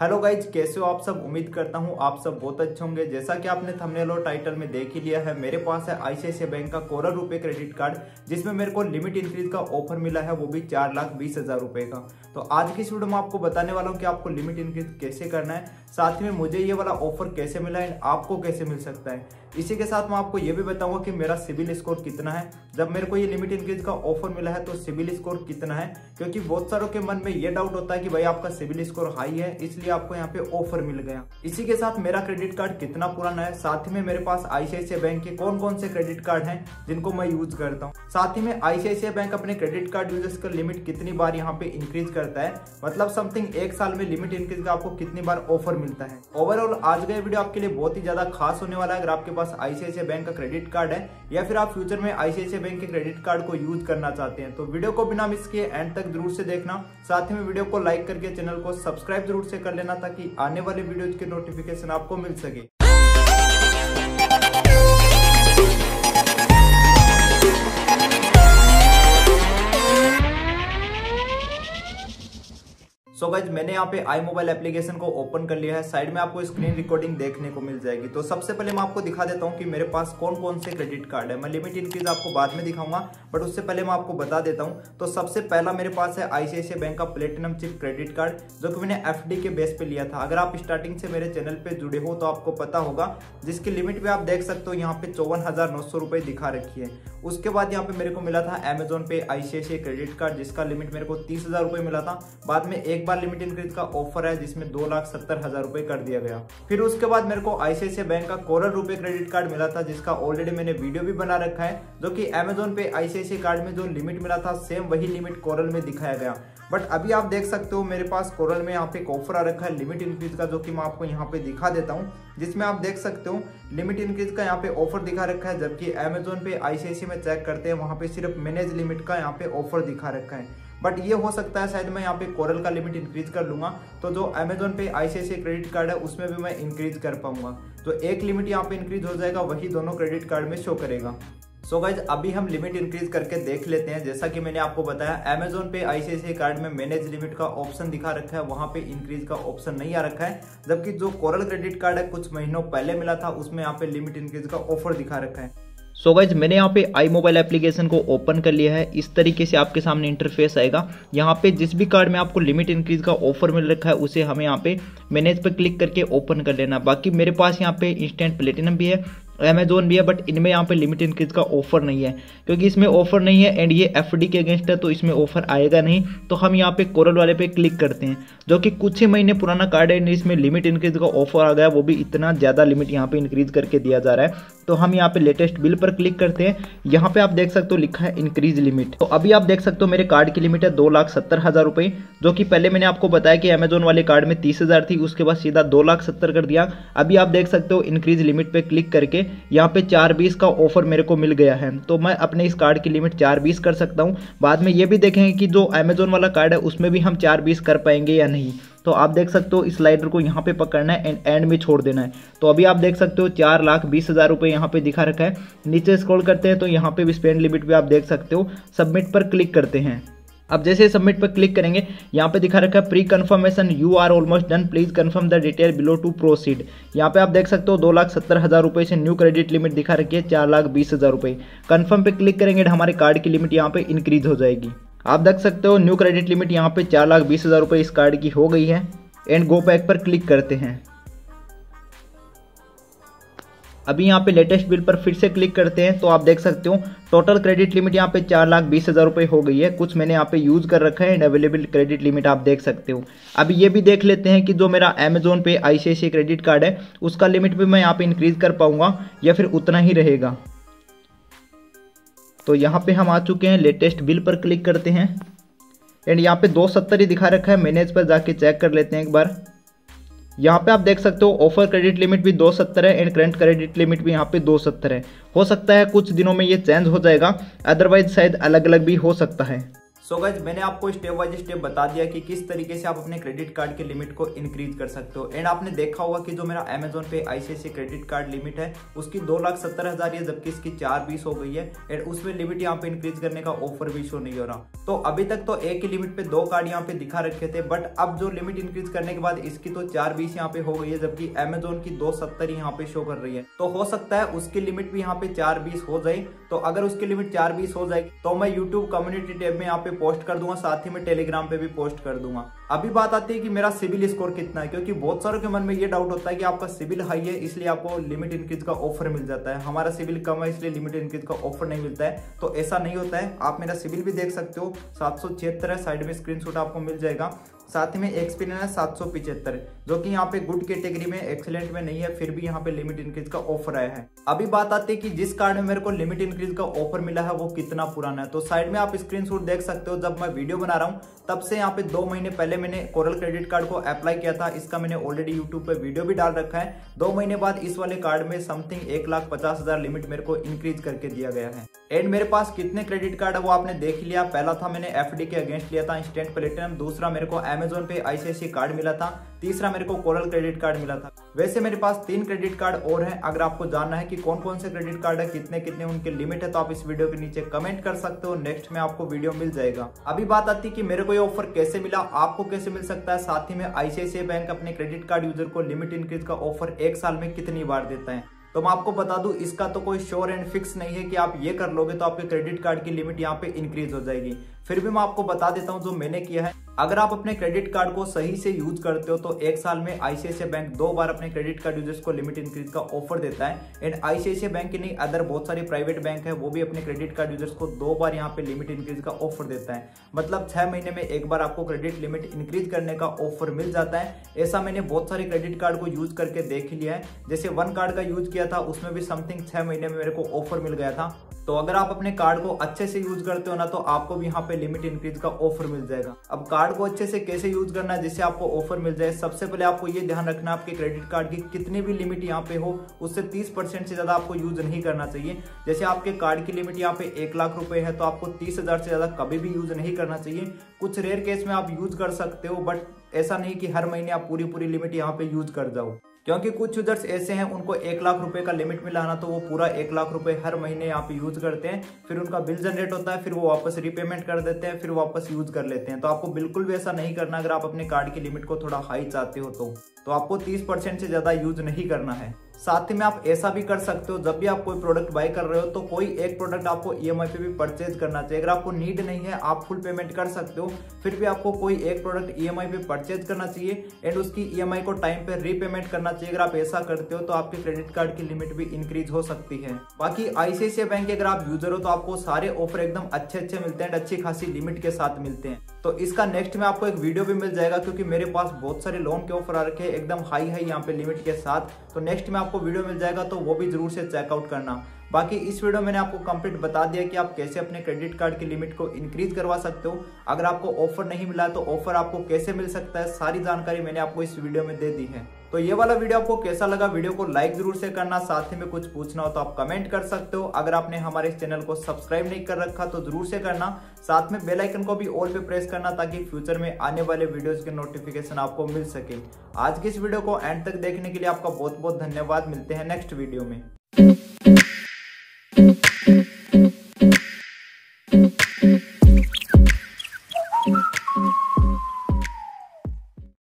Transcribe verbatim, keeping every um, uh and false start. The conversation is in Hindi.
हेलो गाइज, कैसे हो आप सब। उम्मीद करता हूँ आप सब बहुत अच्छे होंगे। जैसा कि आपने थंबनेल और टाइटल में देख ही लिया है, मेरे पास है आईसीआईसीआई बैंक का कोरल रुपए क्रेडिट कार्ड, जिसमें मेरे को लिमिट इंक्रीज का ऑफर मिला है, वो भी चार लाख बीस हजार रुपये का। तो आज की इस वीडियो में आपको बताने वाला हूँ कि आपको लिमिट इंक्रीज कैसे करना है, साथ में मुझे ये वाला ऑफर कैसे मिला एंड आपको कैसे मिल सकता है। इसी के साथ मैं आपको ये भी बताऊंगा कि मेरा सिविल स्कोर कितना है। जब मेरे को ये लिमिट इंक्रीज का ऑफर मिला है तो सिविल स्कोर कितना है, क्योंकि बहुत सारों के मन में ये डाउट होता है कि भाई आपका सिविल स्कोर हाई है इसलिए आपको यहाँ पे ऑफर मिल गया। इसी के साथ मेरा क्रेडिट कार्ड कितना पुराना है, साथ ही में मेरे पास आईसीआईसीआई बैंक के कौन कौन से क्रेडिट कार्ड हैं जिनको मैं यूज करता हूँ, साथ ही में आईसीआईसीआई बैंक अपने क्रेडिट कार्ड यूजर्स का लिमिट कितनी बार यहाँ पे इंक्रीज करता है, मतलब समथिंग एक साल में लिमिट इंक्रीज का आपको कितनी बार ऑफर मिलता है। ओवरऑल आज का वीडियो आपके लिए बहुत ही ज्यादा खास होने वाला है। अगर आपके पास आईसीआईसीआई बैंक का क्रेडिट कार्ड है या फिर आप फ्यूचर में आईसीआईसीआई बैंक के क्रेडिट कार्ड को यूज करना चाहते हैं तो वीडियो को बिना मिस किए एंड तक जरूर से देखना। साथ ही में वीडियो को लाइक करके चैनल को सब्सक्राइब जरूर से कर लेना ताकि आने वाले वीडियोज के नोटिफिकेशन आपको मिल सके। सो गाइज, मैंने यहाँ पे आई मोबाइल एप्लीकेशन को ओपन कर लिया है। साइड में आपको स्क्रीन रिकॉर्डिंग देखने को मिल जाएगी। तो सबसे पहले मैं आपको दिखा देता हूँ कि मेरे पास कौन कौन से क्रेडिट कार्ड है। मैं लिमिट इंक्रीज आपको बाद में दिखाऊंगा, बट उससे पहले मैं आपको बता देता हूँ। तो सबसे पहला मेरे पास है आईसीआईसीआई बैंक का प्लेटिनम चिप क्रेडिट कार्ड, जो कि मैंने एफ डी के बेस पे लिया था। अगर आप स्टार्टिंग से मेरे चैनल पे जुड़े हो तो आपको पता होगा, जिसकी लिमिट भी आप देख सकते हो यहाँ पे चौवन हजार नौ सौ रुपये दिखा रखी है। उसके बाद यहाँ पे मेरे को मिला था Amazon Pay ICICI credit card, जिसका लिमिट मेरे को तीस हजार रुपये मिला था। बाद में एक बार लिमिट इंक्रीज का ऑफर है जिसमें दो लाख सत्तर हजार रुपए कर दिया गया। फिर उसके बाद मेरे को आईसीआईसीआई बैंक का कोरल रुपए क्रेडिट कार्ड मिला था, जिसका ऑलरेडी मैंने वीडियो भी बना रखा है, जो कि अमेजोन पे आईसीआईसीआई कार्ड में जो लिमिट मिला था सेम वही लिमिट कोरल में दिखाया गया। बट अभी आप देख सकते हो मेरे पास कोरल में यहाँ पे एक ऑफर आ रखा है लिमिट इंक्रीज का, जो कि मैं आपको यहाँ पे दिखा देता हूँ, जिसमें आप देख सकते हो लिमिट इंक्रीज का यहाँ पे ऑफर दिखा रखा है। जबकि अमेजोन पे आईसीआईसीआई में चेक करते हैं वहाँ पे सिर्फ मैनेज लिमिट का यहाँ पे ऑफर दिखा रखा है। बट ये हो सकता है शायद मैं यहाँ पे कोरल का लिमिट इंक्रीज कर लूँगा तो जो Amazon Pay ICICI credit card है उसमें भी मैं इंक्रीज कर पाऊंगा। तो एक लिमिट यहाँ पे इंक्रीज हो जाएगा, वही दोनों क्रेडिट कार्ड में शो करेगा। सो गाइज, अभी हम लिमिट इंक्रीज करके देख लेते हैं। जैसा कि मैंने आपको बताया, अमेजोन पे आईसीआईसीआई कार्ड में मैनेज लिमिट का ऑप्शन दिखा रखा है, वहाँ पे इंक्रीज का ऑप्शन नहीं आ रखा है। जबकि जो कोरल क्रेडिट कार्ड है कुछ महीनों पहले मिला था उसमें यहाँ पे लिमिट इंक्रीज का ऑफर दिखा रखा है। सो so गाइज, मैंने यहाँ पे आई मोबाइल एप्लीकेशन को ओपन कर लिया है। इस तरीके से आपके सामने इंटरफेस आएगा। यहाँ पे जिस भी कार्ड में आपको लिमिट इंक्रीज का ऑफर मिल रखा है उसे हमें यहाँ पे मैनेज पर क्लिक करके ओपन कर लेना। बाकी मेरे पास यहाँ पे इंस्टेंट प्लेटिनम भी है, अमेजोन भी है, बट इनमें यहाँ पे लिमिट इंक्रीज का ऑफर नहीं है, क्योंकि इसमें ऑफर नहीं है एंड ये एफडी के अगेंस्ट है तो इसमें ऑफर आएगा नहीं। तो हम यहाँ पे कोरल वाले पे क्लिक करते हैं, जो कि कुछ ही महीने पुराना कार्ड है एंड इसमें लिमिट इंक्रीज का ऑफर आ गया, वो भी इतना ज़्यादा लिमिट यहाँ पे इंक्रीज करके दिया जा रहा है। तो हम यहाँ पे लेटेस्ट बिल पर क्लिक करते हैं। यहाँ पे आप देख सकते हो लिखा है इंक्रीज लिमिट। तो अभी आप देख सकते हो मेरे कार्ड की लिमिट है दो लाख सत्तर हजार रुपये, जो कि पहले मैंने आपको बताया कि अमेजोन वाले कार्ड में तीस हजार थी, उसके बाद सीधा दो लाख सत्तर कर दिया। अभी आप देख सकते हो इंक्रीज लिमिट पे क्लिक करके यहाँ पे चार बीस का ऑफर मेरे को मिल गया है। तो मैं अपने इस कार्ड की लिमिट चार बीस कर सकता हूँ। बाद में ये भी देखेंगे कि जो अमेजोन वाला कार्ड है उसमें भी हम चार बीस कर पाएंगे या नहीं। तो आप देख सकते हो इस स्लाइडर को यहाँ पे पकड़ना है एंड एंड में छोड़ देना है। तो अभी आप देख सकते हो चार लाख बीस हज़ार रुपये यहाँ पे दिखा रखा है। नीचे स्क्रॉल करते हैं तो यहाँ पे भी स्पेंड लिमिट पे आप देख सकते हो। सबमिट पर क्लिक करते हैं। अब जैसे सबमिट पर क्लिक करेंगे यहाँ पे दिखा रखा है pre confirmation, you are almost done, please confirm the detail below to proceed. यहाँ पे आप देख सकते हो दो लाख सत्तर हज़ार रुपये से न्यू क्रेडिट लिमिट दिखा रखी है चार लाख बीस हज़ार रुपये। कन्फर्म पे क्लिक करेंगे हमारे कार्ड की लिमिट यहाँ पे इंक्रीज हो जाएगी। आप देख सकते हो न्यू क्रेडिट लिमिट यहाँ पे चार लाख बीस हज़ार रुपये इस कार्ड की हो गई है एंड गो बैक पर क्लिक करते हैं। अभी यहाँ पे लेटेस्ट बिल पर फिर से क्लिक करते हैं तो आप देख सकते हो टोटल क्रेडिट लिमिट यहाँ पे चार लाख बीस हज़ार रुपये हो गई है। कुछ मैंने यहाँ पे यूज़ कर रखा है एंड अवेलेबल क्रेडिट लिमिट आप देख सकते हो। अभी ये भी देख लेते हैं कि जो मेरा Amazon Pay ICICI credit card है उसका लिमिट भी मैं यहाँ पे इंक्रीज़ कर पाऊँगा या फिर उतना ही रहेगा। तो यहाँ पे हम आ चुके हैं, लेटेस्ट बिल पर क्लिक करते हैं एंड यहाँ पे दो सत्तर ही दिखा रखा है। मैनेज पर जाके चेक कर लेते हैं एक बार। यहाँ पे आप देख सकते हो ऑफर क्रेडिट लिमिट भी दो सत्तर है एंड करंट क्रेडिट लिमिट भी यहाँ पे दो सत्तर है। हो सकता है कुछ दिनों में ये चेंज हो जाएगा, अदरवाइज शायद अलग अलग भी हो सकता है। सो गाइज मैंने आपको स्टेप बाय स्टेप बता दिया कि किस तरीके से आप अपने क्रेडिट कार्ड की लिमिट को इंक्रीज कर सकते हो। एंड आपने देखा होगा कि जो मेरा Amazon Pay ICICI credit card limit है उसकी दो लाख सत्तर हजार है जबकि इसकी चार बीस हो गई है। एंड उसमें लिमिट यहाँ पे इंक्रीज करने का ऑफर भी शो नहीं हो रहा। तो अभी तक तो एक ही लिमिट पे दो कार्ड यहाँ पे दिखा रखे थे, बट अब जो लिमिट इंक्रीज करने के बाद इसकी तो चार बीस यहाँ पे हो गई है जबकि अमेजोन की दो सत्तर यहाँ पे शो कर रही है। तो हो सकता है उसकी लिमिट भी यहाँ पे चार बीस हो जाए। तो अगर उसकी लिमिट चार बीस हो जाएगी तो मैं यूट्यूब कम्युनिटी टैब में यहाँ पे पोस्ट कर दूंगा, साथ ही में टेलीग्राम पे भी पोस्ट कर दूंगा। अभी बात आती है कि मेरा सिविल स्कोर कितना है, क्योंकि बहुत सारों के मन में ये डाउट होता है कि आपका सिविल हाई है इसलिए आपको लिमिट इंक्रीज का ऑफर मिल जाता है, हमारा सिविल कम है इसलिए लिमिट इंक्रीज का ऑफर नहीं मिलता है। तो ऐसा नहीं होता है, आप मेरा सिविल भी देख सकते हो, सात सौ छिहत्तर है, साइड में स्क्रीनशॉट आपको मिल जाएगा। साथ ही में एक्सपीरियंस है सात सौ पिचहत्तर, जो कि यहाँ पे गुड कैटेगरी में एक्सेलेंट में नहीं है, फिर भी यहाँ पे लिमिट इंक्रीज का ऑफर आया है। अभी बात आती है कि जिस कार्ड में मेरे को लिमिट इंक्रीज का ऑफर मिला है वो कितना पुराना है। तो साइड में आप स्क्रीनशॉट देख सकते हो, जब मैं वीडियो बना रहा हूँ तब से यहाँ पे दो महीने पहले मैंने कोरल क्रेडिट कार्ड को अप्लाई किया था, इसका मैंने ऑलरेडी यूट्यूब पर वीडियो भी डाल रखा है। दो महीने बाद इस वाले कार्ड में समथिंग एक लाख पचास हजार लिमिट मेरे को इंक्रीज करके दिया गया है। एंड मेरे पास कितने क्रेडिट कार्ड है वो आपने देख लिया। पहला था मैंने एफ डी के अगेंस्ट लिया था इंस्टेंट प्लेटिनम, दूसरा मेरे को अमेजोन पे आईसीआईसीआई कार्ड मिला था, तीसरा मेरे को कोरल क्रेडिट कार्ड मिला था। वैसे मेरे पास तीन क्रेडिट कार्ड और हैं। अगर आपको जानना है कि कौन कौन से क्रेडिट कार्ड है, कितने कितने उनके लिमिट है, तो आप इस वीडियो के नीचे कमेंट कर सकते हो, नेक्स्ट में आपको वीडियो मिल जाएगा। अभी बात आती है कि मेरे को ये ऑफर कैसे मिला, आपको कैसे मिल सकता है, साथ ही में आईसीआईसीआई बैंक अपने क्रेडिट कार्ड यूजर को लिमिट इंक्रीज का ऑफर एक साल में कितनी बार देता है। तो मैं आपको बता दूं इसका तो कोई श्योर एंड फिक्स नहीं है कि आप ये कर लोगे तो आपके क्रेडिट कार्ड की लिमिट यहाँ पे इंक्रीज हो जाएगी। फिर भी मैं आपको बता देता हूँ जो मैंने किया है। अगर आप अपने क्रेडिट कार्ड को सही से यूज करते हो तो एक साल में आईसीआईसीआई बैंक दो बार अपने क्रेडिट कार्ड यूजर्स को लिमिट इंक्रीज का ऑफर देता है। एंड आईसीआईसीआई बैंक ही नहीं, अदर बहुत सारे प्राइवेट बैंक है वो भी अपने क्रेडिट कार्ड यूजर्स को दो बार यहाँ पे लिमिट इंक्रीज का ऑफर देता है। मतलब छह महीने में एक बार आपको क्रेडिट लिमिट इंक्रीज करने का ऑफर मिल जाता है। ऐसा मैंने बहुत सारे क्रेडिट कार्ड को यूज करके देख लिया है। जैसे वन कार्ड का यूज किया था उसमें भी समथिंग छह महीने में मेरे को ऑफर मिल गया था। तो अगर आप अपने कार्ड को अच्छे से यूज करते हो ना तो आपको भी यहाँ पे लिमिट इंक्रीज का ऑफर मिल जाएगा। अब कार्ड को अच्छे से कैसे यूज करना है जिससे आपको ऑफर मिल जाए, सबसे पहले आपको ये ध्यान रखना है आपके क्रेडिट कार्ड की कितनी भी लिमिट यहाँ पे हो उससे तीस परसेंट से ज्यादा आपको यूज नहीं करना चाहिए। जैसे आपके कार्ड की लिमिट यहाँ पे एक लाख रुपए है तो आपको तीस हजार से ज्यादा कभी भी यूज नहीं करना चाहिए। कुछ रेयर केस में आप यूज कर सकते हो, बट ऐसा नहीं कि हर महीने आप पूरी पूरी लिमिट यहाँ पे यूज कर जाओ, क्योंकि कुछ यूजर्स ऐसे हैं उनको एक लाख रुपए का लिमिट मिला ना तो वो पूरा एक लाख रुपए हर महीने यहाँ पे यूज करते हैं, फिर उनका बिल जनरेट होता है, फिर वो वापस रिपेमेंट कर देते हैं, फिर वापस यूज कर लेते हैं। तो आपको बिल्कुल भी ऐसा नहीं करना। अगर आप अपने कार्ड की लिमिट को थोड़ा हाई चाहते हो तो, तो आपको तीस परसेंट से ज्यादा यूज नहीं करना है। साथ ही में आप ऐसा भी कर सकते हो, जब भी आप कोई प्रोडक्ट बाय कर रहे हो तो कोई एक प्रोडक्ट आपको ईएमआई पे भी परचेज करना चाहिए। अगर आपको नीड नहीं है आप फुल पेमेंट कर सकते हो, फिर भी आपको कोई एक प्रोडक्ट ईएमआई पे परचेज करना चाहिए एंड उसकी ईएमआई को टाइम पे रीपेमेंट करना चाहिए। अगर आप ऐसा करते हो तो आपके क्रेडिट कार्ड की लिमिट भी इंक्रीज हो सकती है। बाकी आईसीआईसीआई बैंक के अगर आप यूजर हो तो आपको सारे ऑफर एकदम अच्छे अच्छे मिलते हैं, अच्छी खासी लिमिट के साथ मिलते हैं। तो इसका नेक्स्ट में आपको एक वीडियो भी मिल जाएगा, क्योंकि मेरे पास बहुत सारे लोन के ऑफर आ रखे हैं एकदम हाई हाई यहाँ पे लिमिट के साथ। तो नेक्स्ट में आपको वीडियो मिल जाएगा, तो वो भी जरूर से चेकआउट करना। बाकी इस वीडियो में मैंने आपको कंप्लीट बता दिया कि आप कैसे अपने क्रेडिट कार्ड की लिमिट को इंक्रीज करवा सकते हो, अगर आपको ऑफर नहीं मिला तो ऑफर आपको कैसे मिल सकता है, सारी जानकारी मैंने आपको इस वीडियो में दे दी है। तो ये वाला वीडियो आपको कैसा लगा, वीडियो को लाइक जरूर से करना, साथ ही में कुछ पूछना हो तो आप कमेंट कर सकते हो। अगर आपने हमारे इस चैनल को सब्सक्राइब नहीं कर रखा तो जरूर से करना, साथ में बेल आइकन को भी ऑल पे प्रेस करना ताकि फ्यूचर में आने वाले वीडियोस के नोटिफिकेशन आपको मिल सके। आज की इस वीडियो को एंड तक देखने के लिए आपका बहुत बहुत धन्यवाद। मिलते हैं नेक्स्ट वीडियो में।